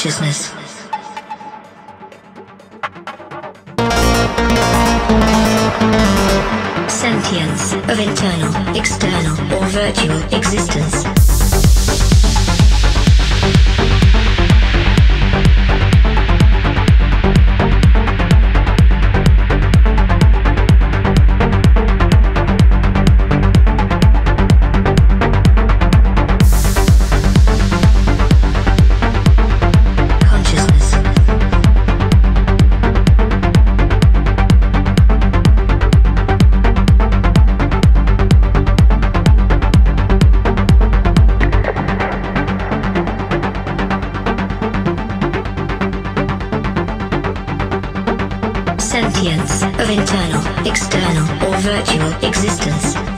consciousness. Sentience of internal, external, or virtual existence. Sentience of internal, external, or virtual existence.